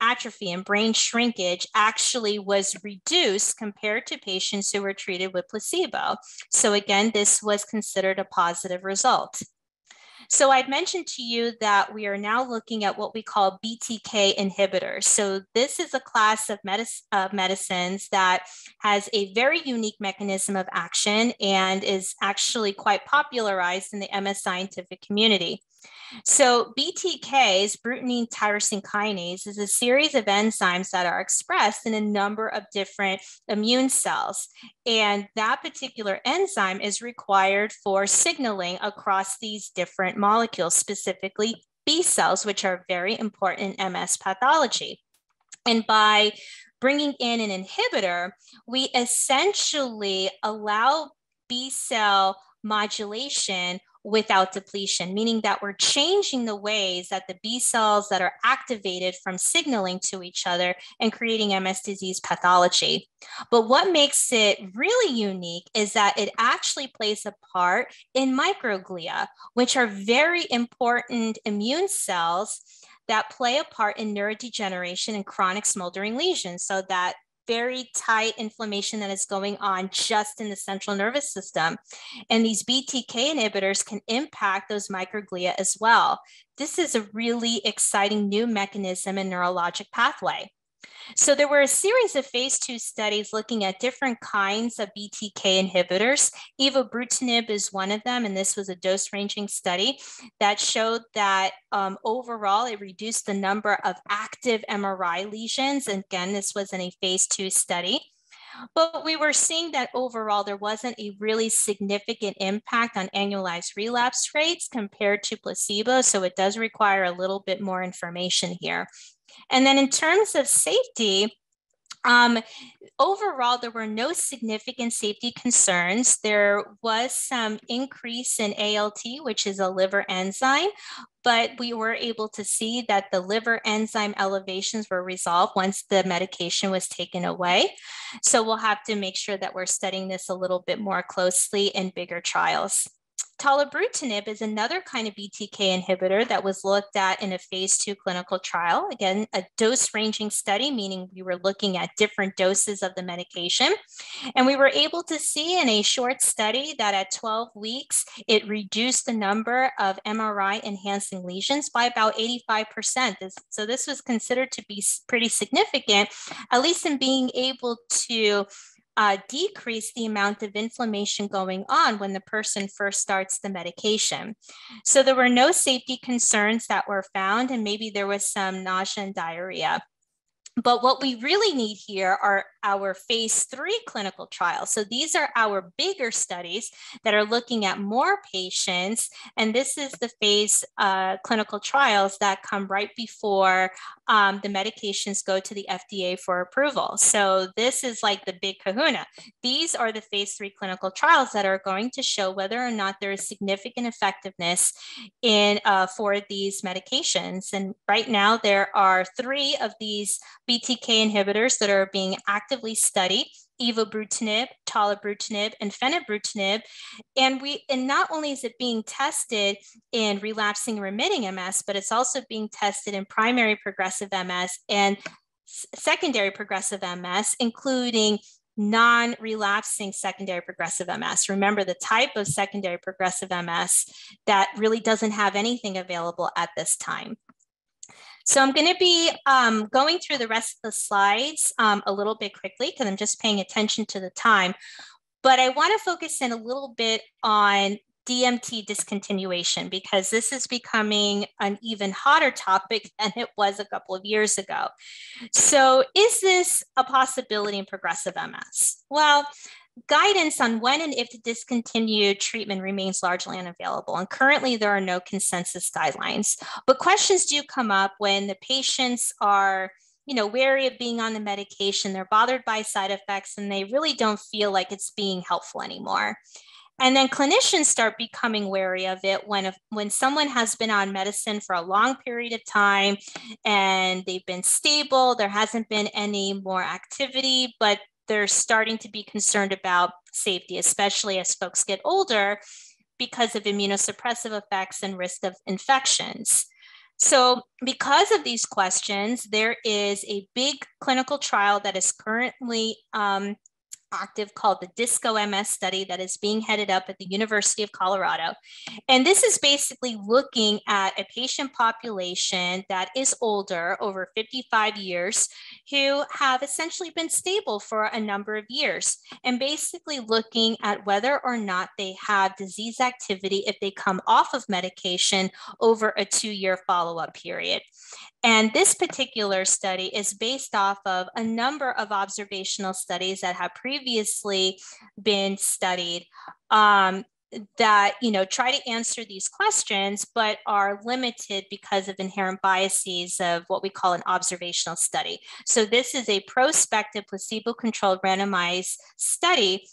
atrophy and brain shrinkage actually was reduced compared to patients who were treated with placebo. So again, this was considered a positive result. So I'd mentioned to you that we are now looking at what we call BTK inhibitors. So this is a class of medicines that has a very unique mechanism of action and is actually quite popularized in the MS scientific community. So BTKs, Bruton's tyrosine kinase, is a series of enzymes that are expressed in a number of different immune cells. And that particular enzyme is required for signaling across these different molecules, specifically B cells, which are very important in MS pathology. And by bringing in an inhibitor, we essentially allow B cell modulation without depletion, meaning that we're changing the ways that the B cells that are activated from signaling to each other and creating MS disease pathology. But what makes it really unique is that it actually plays a part in microglia, which are very important immune cells that play a part in neurodegeneration and chronic smoldering lesions. So that very tight inflammation that is going on just in the central nervous system. And these BTK inhibitors can impact those microglia as well. This is a really exciting new mechanism and neurologic pathway. So there were a series of phase 2 studies looking at different kinds of BTK inhibitors. Evobrutinib is one of them, and this was a dose-ranging study that showed that overall it reduced the number of active MRI lesions. And again, this was in a phase 2 study. But we were seeing that overall there wasn't a really significant impact on annualized relapse rates compared to placebo, so it does require a little bit more information here. And then in terms of safety, overall, there were no significant safety concerns. There was some increase in ALT, which is a liver enzyme, but we were able to see that the liver enzyme elevations were resolved once the medication was taken away. So we'll have to make sure that we're studying this a little bit more closely in bigger trials. Tolebrutinib is another kind of BTK inhibitor that was looked at in a phase 2 clinical trial. Again, a dose ranging study, meaning we were looking at different doses of the medication. And we were able to see in a short study that at 12 weeks, it reduced the number of MRI enhancing lesions by about 85%. So this was considered to be pretty significant, at least in being able to decrease the amount of inflammation going on when the person first starts the medication. So there were no safety concerns that were found, and maybe there was some nausea and diarrhea. But what we really need here are our phase 3 clinical trials. So these are our bigger studies that are looking at more patients. And this is the phase clinical trials that come right before the medications go to the FDA for approval. So this is like the big kahuna. These are the phase 3 clinical trials that are going to show whether or not there is significant effectiveness in for these medications. And right now there are 3 of these BTK inhibitors that are being actively studied, evobrutinib, talabrutinib, and fenabrutinib. And not only is it being tested in relapsing remitting MS, but it's also being tested in primary progressive MS and secondary progressive MS, including non-relapsing secondary progressive MS. Remember the type of secondary progressive MS that really doesn't have anything available at this time. So I'm going to be going through the rest of the slides a little bit quickly because I'm just paying attention to the time, but I want to focus in a little bit on DMT discontinuation because this is becoming an even hotter topic than it was a couple of years ago. So is this a possibility in progressive MS? Well, guidance on when and if to discontinue treatment remains largely unavailable, and currently there are no consensus guidelines. But questions do come up when the patients are, you know, wary of being on the medication, they're bothered by side effects, and they really don't feel like it's being helpful anymore. And then clinicians start becoming wary of it when someone has been on medicine for a long period of time and they've been stable, there hasn't been any more activity, but they're starting to be concerned about safety, especially as folks get older because of immunosuppressive effects and risk of infections. So because of these questions, there is a big clinical trial that is currently active called the DISCO-MS study that is being headed up at the University of Colorado. And this is basically looking at a patient population that is older, over 55 years, who have essentially been stable for a number of years, and basically looking at whether or not they have disease activity if they come off of medication over a 2-year follow-up period. And this particular study is based off of a number of observational studies that have previously been studied that, you know, try to answer these questions, but are limited because of inherent biases of what we call an observational study. So this is a prospective placebo-controlled randomized study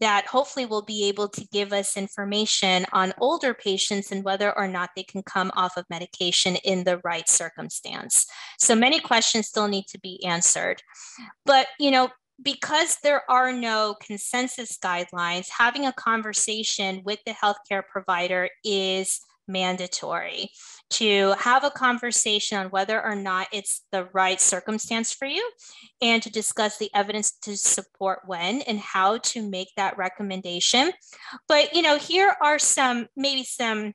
that hopefully will be able to give us information on older patients and whether or not they can come off of medication in the right circumstance. So many questions still need to be answered. But, you know, because there are no consensus guidelines, having a conversation with the healthcare provider is mandatory to have a conversation on whether or not it's the right circumstance for you and to discuss the evidence to support when and how to make that recommendation. But, you know, here are some, maybe some,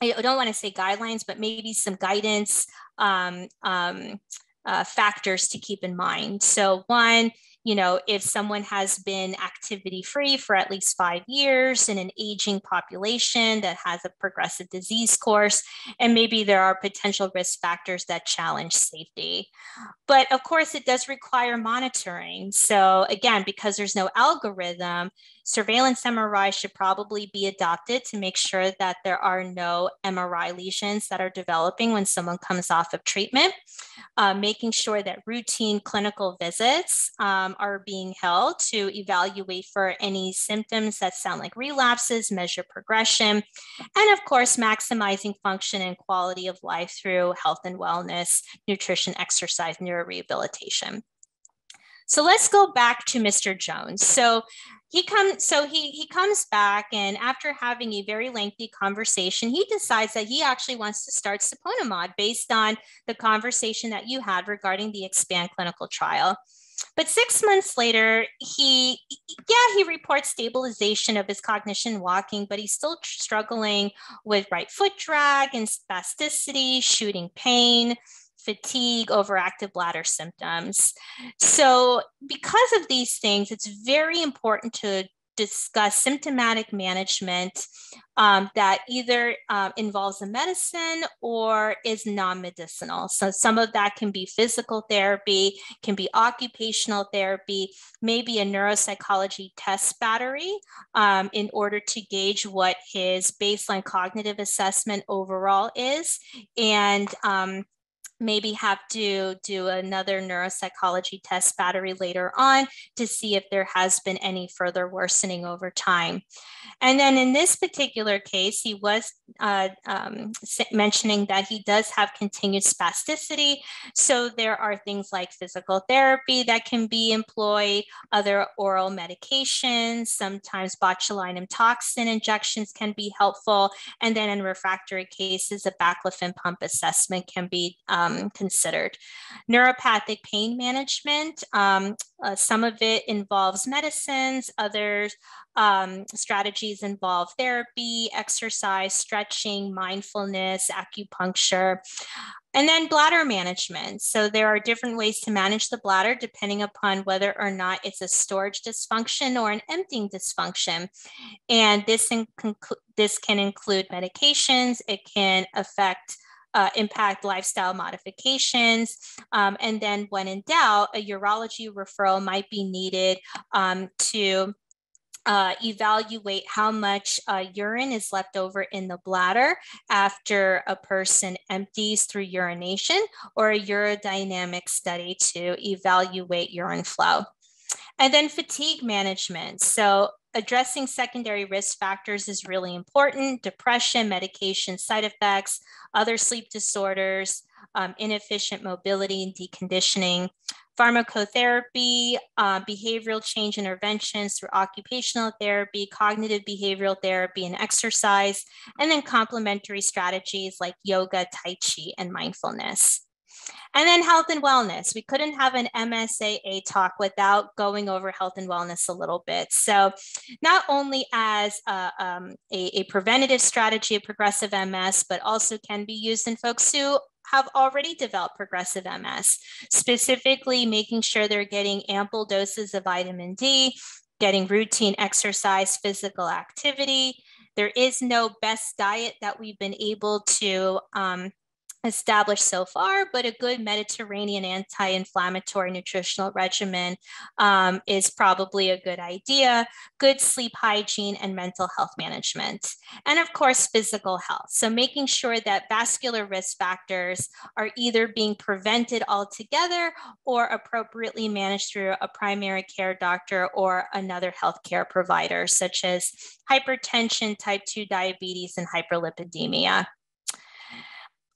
I don't want to say guidelines, but maybe some guidance factors to keep in mind. So one, you know, if someone has been activity-free for at least 5 years in an aging population that has a progressive disease course, and maybe there are potential risk factors that challenge safety. But of course, it does require monitoring. So again, because there's no algorithm, surveillance MRI should probably be adopted to make sure that there are no MRI lesions that are developing when someone comes off of treatment, making sure that routine clinical visits are being held to evaluate for any symptoms that sound like relapses, measure progression, and of course, maximizing function and quality of life through health and wellness, nutrition, exercise, neurorehabilitation. So let's go back to Mr. Jones. So he comes back, and after having a very lengthy conversation, he decides that he actually wants to start siponimod based on the conversation that you had regarding the EXPAND clinical trial. But 6 months later, he reports stabilization of his cognition walking, but he's still struggling with right foot drag and spasticity, shooting pain, fatigue, overactive bladder symptoms. So because of these things, it's very important to discuss symptomatic management that either involves a medicine or is non-medicinal. So some of that can be physical therapy, can be occupational therapy, maybe a neuropsychology test battery in order to gauge what his baseline cognitive assessment overall is, and maybe have to do another neuropsychology test battery later on to see if there has been any further worsening over time. And then in this particular case, he was mentioning that he does have continued spasticity. So there are things like physical therapy that can be employed, other oral medications, sometimes botulinum toxin injections can be helpful. And then in refractory cases, a baclofen pump assessment can be considered. Neuropathic pain management, some of it involves medicines, others strategies involve therapy, exercise, stretching, mindfulness, acupuncture. And then bladder management. So there are different ways to manage the bladder depending upon whether or not it's a storage dysfunction or an emptying dysfunction. And this can include medications, it can affect impact lifestyle modifications. And then when in doubt, a urology referral might be needed to evaluate how much urine is left over in the bladder after a person empties through urination, or a urodynamic study to evaluate urine flow. And then fatigue management. So addressing secondary risk factors is really important: depression, medication, side effects, other sleep disorders, inefficient mobility and deconditioning, pharmacotherapy, behavioral change interventions through occupational therapy, cognitive behavioral therapy, and exercise, and then complementary strategies like yoga, tai chi, and mindfulness. And then health and wellness. We couldn't have an MSAA talk without going over health and wellness a little bit. So not only as a preventative strategy of progressive MS, but also can be used in folks who have already developed progressive MS, specifically making sure they're getting ample doses of vitamin D, getting routine exercise, physical activity. There is no best diet that we've been able to established so far, but a good Mediterranean anti-inflammatory nutritional regimen is probably a good idea, good sleep hygiene and mental health management. And of course, physical health. So making sure that vascular risk factors are either being prevented altogether or appropriately managed through a primary care doctor or another healthcare provider, such as hypertension, type 2 diabetes, and hyperlipidemia.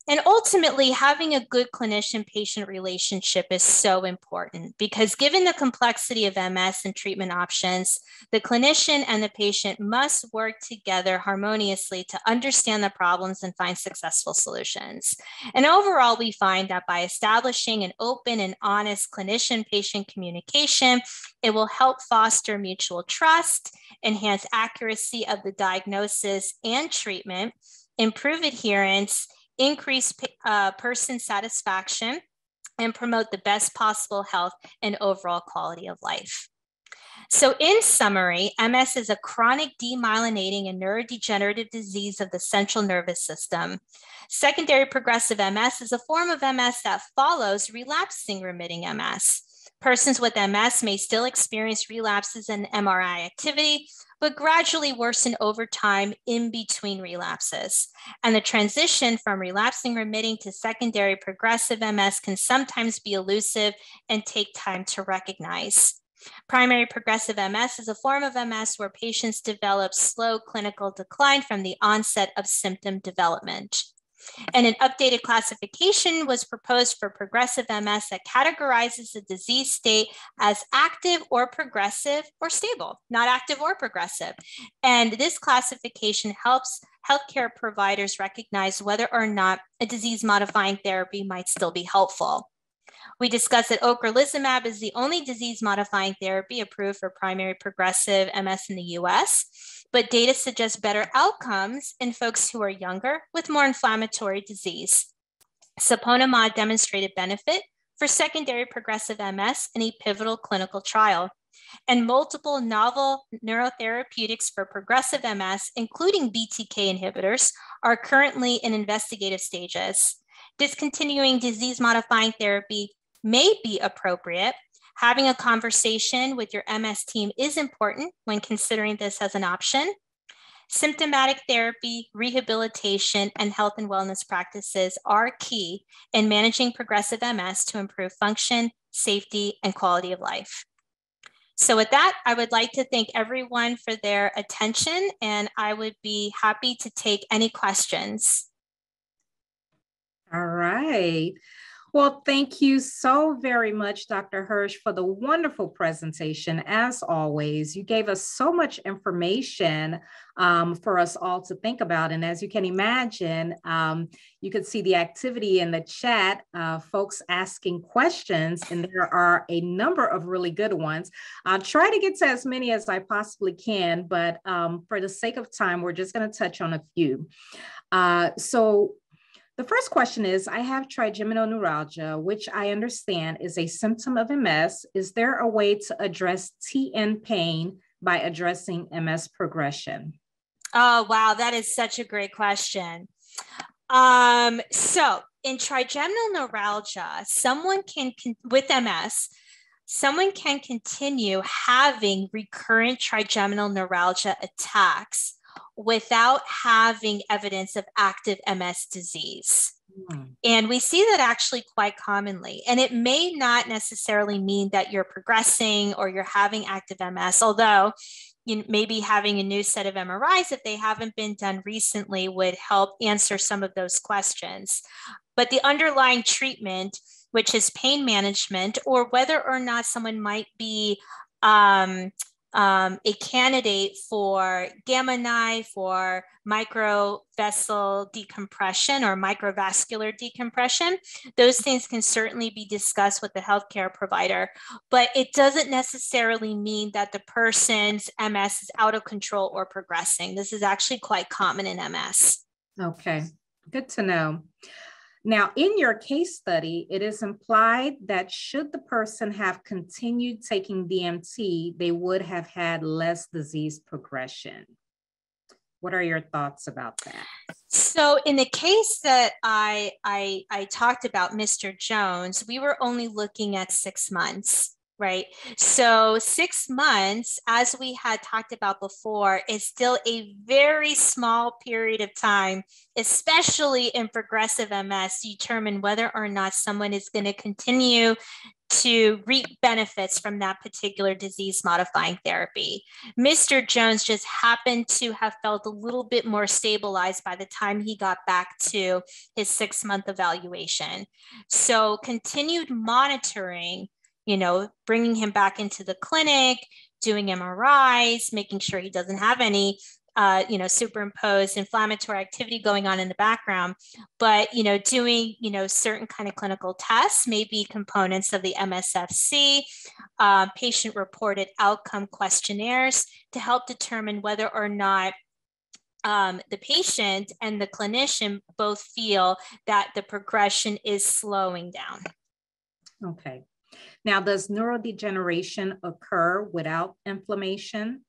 And ultimately, having a good clinician-patient relationship is so important because given the complexity of MS and treatment options, the clinician and the patient must work together harmoniously to understand the problems and find successful solutions. And overall, we find that by establishing an open and honest clinician-patient communication, it will help foster mutual trust, enhance accuracy of the diagnosis and treatment, improve adherence, increase person satisfaction, and promote the best possible health and overall quality of life. So in summary, MS is a chronic demyelinating and neurodegenerative disease of the central nervous system. Secondary progressive MS is a form of MS that follows relapsing remitting MS. Persons with MS may still experience relapses in MRI activity, but gradually worsen over time in between relapses. And the transition from relapsing remitting to secondary progressive MS can sometimes be elusive and take time to recognize. Primary progressive MS is a form of MS where patients develop slow clinical decline from the onset of symptom development. And an updated classification was proposed for progressive MS that categorizes the disease state as active or progressive or stable, not active or progressive. And this classification helps healthcare providers recognize whether or not a disease-modifying therapy might still be helpful. We discussed that ocrelizumab is the only disease-modifying therapy approved for primary progressive MS in the US, but data suggests better outcomes in folks who are younger with more inflammatory disease. Siponimod demonstrated benefit for secondary progressive MS in a pivotal clinical trial, and multiple novel neurotherapeutics for progressive MS, including BTK inhibitors, are currently in investigative stages. Discontinuing disease-modifying therapy may be appropriate. Having a conversation with your MS team is important when considering this as an option. Symptomatic therapy, rehabilitation, and health and wellness practices are key in managing progressive MS to improve function, safety, and quality of life. So with that, I would like to thank everyone for their attention, and I would be happy to take any questions. All right. Well, thank you so very much, Dr. Hersh, for the wonderful presentation. As always, you gave us so much information for us all to think about. And as you can imagine, you could see the activity in the chat, folks asking questions, and there are a number of really good ones. I'll try to get to as many as I possibly can, but for the sake of time, we're just going to touch on a few. So the first question is, I have trigeminal neuralgia, which I understand is a symptom of MS. Is there a way to address TN pain by addressing MS progression? Oh, wow. That is such a great question. So in trigeminal neuralgia, someone can, with MS, someone can continue having recurrent trigeminal neuralgia attacks without having evidence of active MS disease. And we see that actually quite commonly. And it may not necessarily mean that you're progressing or you're having active MS, although you may be having a new set of MRIs, if they haven't been done recently, would help answer some of those questions. But the underlying treatment, which is pain management, or whether or not someone might be a candidate for gamma knife or microvessel decompression or microvascular decompression, those things can certainly be discussed with the healthcare provider, but it doesn't necessarily mean that the person's MS is out of control or progressing. This is actually quite common in MS. Okay, good to know. Now, in your case study, it is implied that should the person have continued taking DMT, they would have had less disease progression. What are your thoughts about that? So in the case that I talked about, Mr. Jones, we were only looking at 6 months, right? So 6 months, as we had talked about before, is still a very small period of time, especially in progressive MS, to determine whether or not someone is going to continue to reap benefits from that particular disease modifying therapy. Mr. Jones just happened to have felt a little bit more stabilized by the time he got back to his 6 month evaluation. So continued monitoring, you know, bringing him back into the clinic, doing MRIs, making sure he doesn't have any, you know, superimposed inflammatory activity going on in the background, but, you know, doing, you know, certain kind of clinical tests, maybe components of the MSFC, patient-reported outcome questionnaires to help determine whether or not the patient and the clinician both feel that the progression is slowing down. Okay. Now, does neurodegeneration occur without inflammation?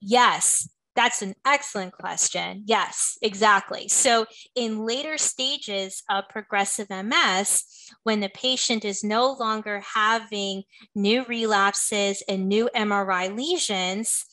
Yes, that's an excellent question. Yes, exactly. So in later stages of progressive MS, when the patient is no longer having new relapses and new MRI lesions,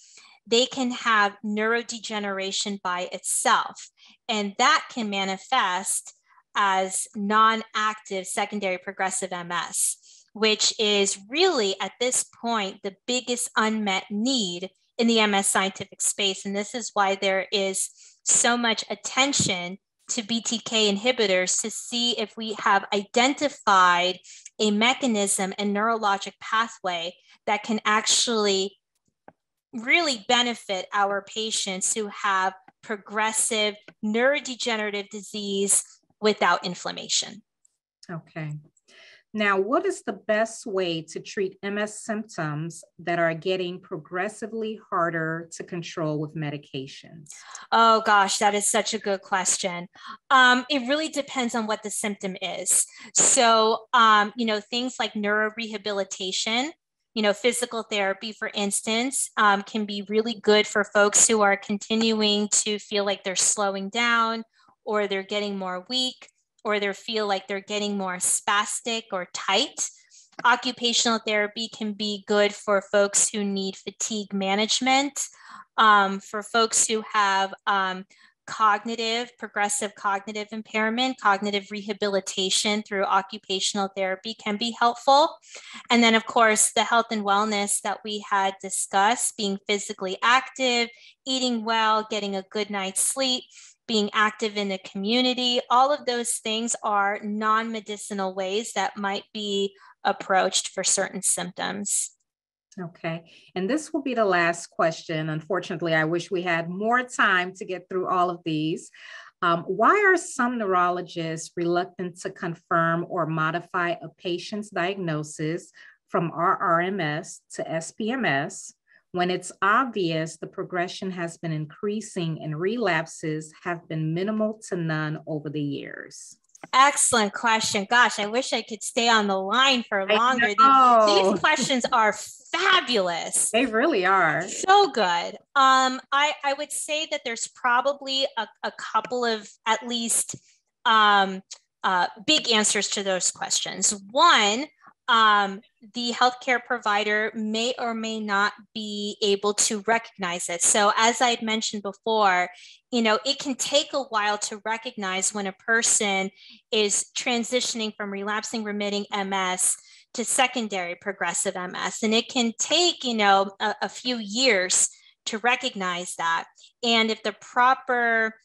they can have neurodegeneration by itself, and that can manifest as non-active secondary progressive MS, which is really at this point the biggest unmet need in the MS scientific space. And this is why there is so much attention to BTK inhibitors to see if we have identified a mechanism and neurologic pathway that can actually really benefit our patients who have progressive neurodegenerative disease without inflammation. Okay. Now, what is the best way to treat MS symptoms that are getting progressively harder to control with medications? Oh gosh, that is such a good question. It really depends on what the symptom is. So, you know, things like neurorehabilitation, you know, physical therapy, for instance, can be really good for folks who are continuing to feel like they're slowing down, or they're getting more weak, or they feel like they're getting more spastic or tight. occupational therapy can be good for folks who need fatigue management, for folks who have progressive cognitive impairment. Cognitive rehabilitation through occupational therapy can be helpful. And then, of course, the health and wellness that we had discussed, being physically active, eating well, getting a good night's sleep, being active in the community, all of those things are non-medicinal ways that might be approached for certain symptoms. Okay. And this will be the last question. Unfortunately, I wish we had more time to get through all of these. Why are some neurologists reluctant to confirm or modify a patient's diagnosis from RRMS to SPMS? When it's obvious the progression has been increasing and relapses have been minimal to none over the years? Excellent question. Gosh, I wish I could stay on the line for longer. These questions are fabulous. They really are. So good. I would say that there's probably a couple of at least big answers to those questions. One, the healthcare provider may or may not be able to recognize it. So as I had mentioned before, you know, it can take a while to recognize when a person is transitioning from relapsing remitting MS to secondary progressive MS. And it can take, you know, a few years to recognize that. And if the proper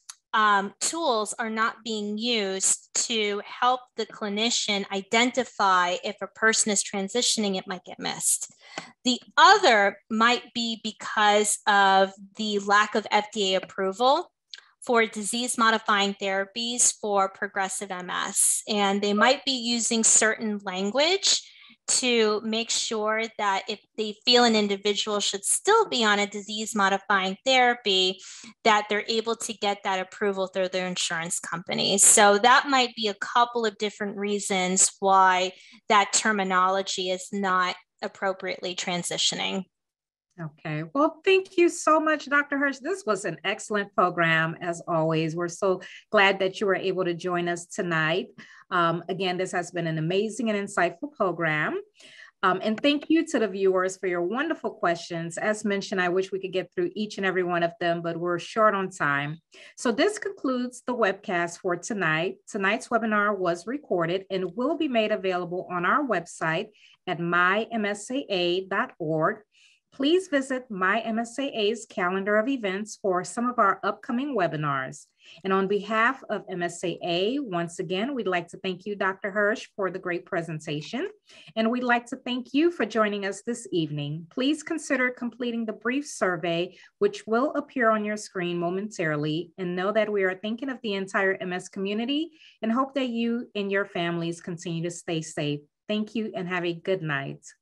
tools are not being used to help the clinician identify if a person is transitioning, it might get missed. The other might be because of the lack of FDA approval for disease-modifying therapies for progressive MS. And they might be using certain language to make sure that if they feel an individual should still be on a disease-modifying therapy, that they're able to get that approval through their insurance companies. So that might be a couple of different reasons why that terminology is not appropriately transitioning. Okay. Well, thank you so much, Dr. Hersh. This was an excellent program, as always. We're so glad that you were able to join us tonight. Again, this has been an amazing and insightful program. And thank you to the viewers for your wonderful questions. As mentioned, I wish we could get through each and every one of them, but we're short on time. So this concludes the webcast for tonight. Tonight's webinar was recorded and will be made available on our website at mymsaa.org. Please visit MyMSAA's calendar of events for some of our upcoming webinars. And on behalf of MSAA, once again, we'd like to thank you, Dr. Hersh, for the great presentation. And we'd like to thank you for joining us this evening. Please consider completing the brief survey, which will appear on your screen momentarily, and know that we are thinking of the entire MS community and hope that you and your families continue to stay safe. Thank you and have a good night.